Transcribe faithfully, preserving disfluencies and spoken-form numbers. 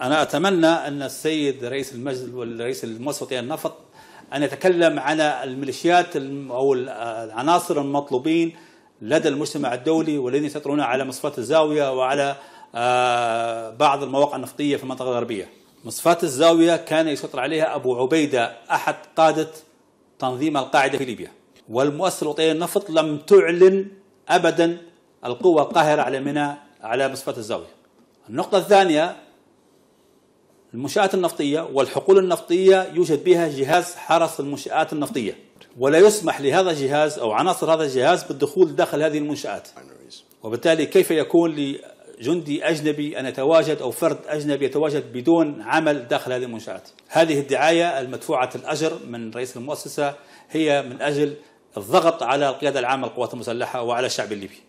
أنا أتمنى أن السيد رئيس المجلس والرئيس الموسطي النفط أن يتكلم عن الميليشيات أو العناصر المطلوبين لدى المجتمع الدولي والذين يسيطرون على مصفات الزاوية وعلى بعض المواقع النفطية في المنطقة الغربية. مصفات الزاوية كان يسيطر عليها أبو عبيدة أحد قادة تنظيم القاعدة في ليبيا، والمؤسسة الوطنية للنفط لم تعلن أبدا القوة القاهرة على منى على مصفات الزاوية. النقطة الثانية، المنشآت النفطية والحقول النفطية يوجد بها جهاز حرس المنشآت النفطية، ولا يسمح لهذا الجهاز أو عناصر هذا الجهاز بالدخول داخل هذه المنشآت، وبالتالي كيف يكون لجندي أجنبي أن يتواجد أو فرد أجنبي يتواجد بدون عمل داخل هذه المنشآت؟ هذه الدعاية المدفوعة الأجر من رئيس المؤسسة هي من أجل الضغط على القيادة العامة للقوات المسلحة وعلى الشعب الليبي.